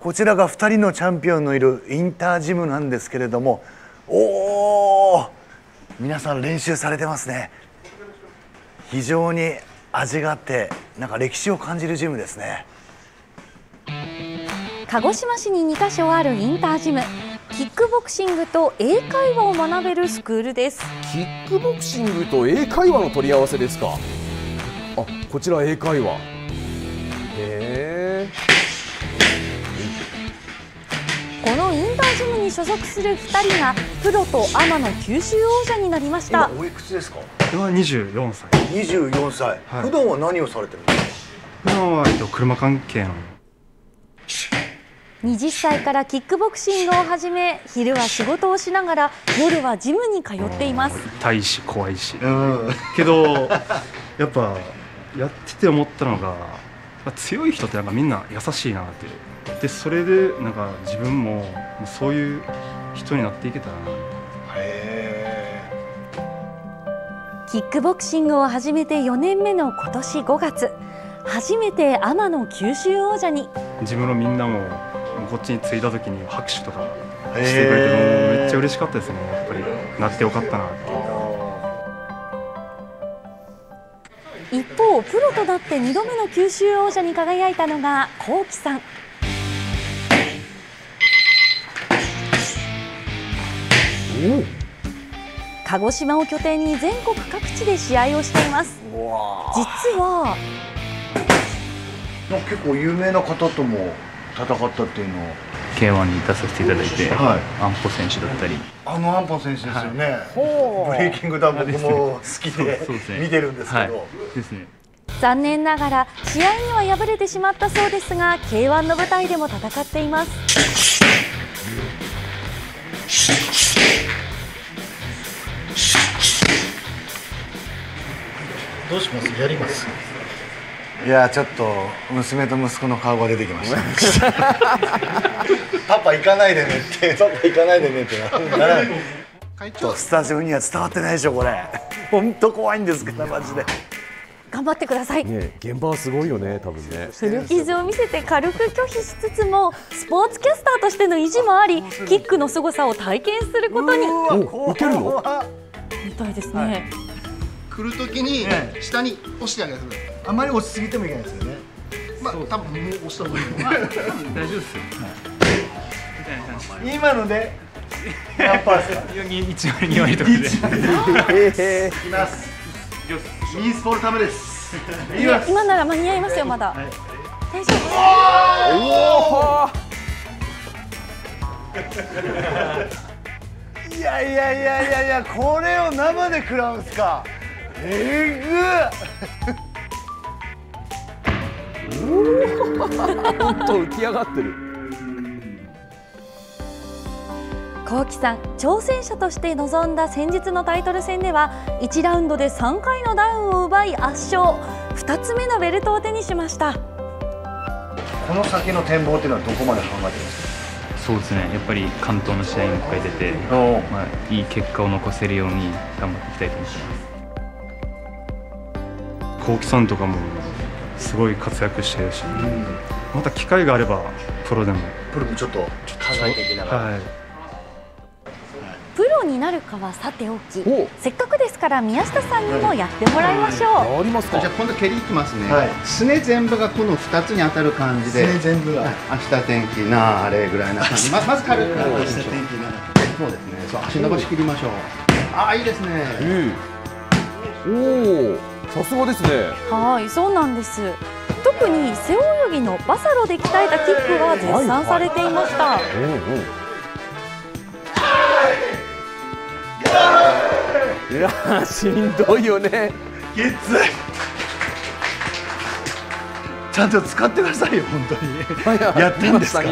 こちらが2人のチャンピオンのいるインタージムなんですけれども、おー、皆さん練習されてますね。非常に味があって、なんか歴史を感じるジムですね。鹿児島市に2カ所あるインタージム、キックボクシングと英会話を学べるスクールです。キックボクシングと英会話の取り合わせですか。あ、こちら英会話。へー。このインタージムに所属する2人がプロとアマの九州王者になりました。今おいくつですか。僕は24歳。24歳。はい、普段は何をされてるんですか。普段は車関係の。20歳からキックボクシングを始め、昼は仕事をしながら夜はジムに通っています。痛いし怖いし、けどやっぱやってて思ったのが、強い人ってなんかみんな優しいなって。でそれでなんか自分もそういう人になっていけたらな。キックボクシングを始めて4年目の今年5月、初めて天野九州王者に。自分のみんなもこっちに着いた時に拍手とかしてくれて、もうめっちゃ嬉しかったですね。やっぱりなってよかったなっていう。一方、プロとなって2度目の九州王者に輝いたのがこうきさん。鹿児島を拠点に全国各地で試合をしています。実は結構有名な方とも戦ったっていうのを K-1 に出させていただいて、はい、アンポ選手だったり、あのアンポ選手ですよね、はい、ブレイキングダウン僕も好きで見てるんですけど、残念ながら試合には敗れてしまったそうですが、 K-1 の舞台でも戦っています。どうします？やります？いや、ちょっと娘と息子の顔が出てきました。パパ行かないでねって、パパ行かないでねってな。スタジオには伝わってないでしょこれ。本当怖いんですけどマジで。頑張ってください。ね、現場はすごいよね、多分ね。古傷を見せて軽く拒否しつつも、スポーツキャスターとしての意地もあり、キックの凄さを体験することに。お、受けるの？みたいですね。はい、来る時に下に押してあげる。あまり落ちすぎてもいけないですよね。まあ多分もう押した方がいい。大丈夫ですよ。今ので何パーですか？1割2割とかで。います。ミースポールためです。今なら間に合いますよまだ。大丈夫。いやいやいやいやいや、これを生で食らうんすか。えぐっ。ほんと浮き上がってる。こうきさん、挑戦者として臨んだ先日のタイトル戦では1ラウンドで3回のダウンを奪い圧勝、2つ目のベルトを手にしました。この先の展望というのはどこまで考えてますか？そうですね、やっぱり関東の試合にも一回出て、まあ、いい結果を残せるように頑張っていきたいと思います。こうきさんとかもすごい活躍してるし、また機会があればプロでもちょっと考えていきながら、はい、プロになるかはさておき、せっかくですから宮下さんにもやってもらいましょう。ありますか？じゃあ今度蹴りいきますね。はい、すね全部がこの2つに当たる感じで、すね全部が明日天気なあれぐらいな感じ。まず軽く明日天気な。そうですね。そう、足伸ばし切りましょう。ああ、いいですね。おお。さすがですね。はい、そうなんです。特に背泳ぎのバサロで鍛えたキックが絶賛されていました。いやー、しんどいよね。きつい。ちゃんと使ってくださいよ本当に。やってんですか？使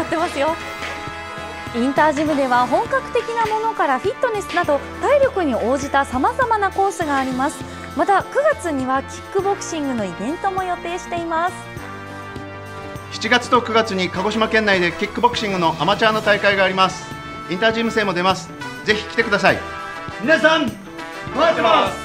ってますよ。インタージムでは本格的なものからフィットネスなど体力に応じたさまざまなコースがあります。また9月にはキックボクシングのイベントも予定しています。7月と9月に鹿児島県内でキックボクシングのアマチュアの大会があります。インタージム生も出ます。ぜひ来てください。皆さん待ってます。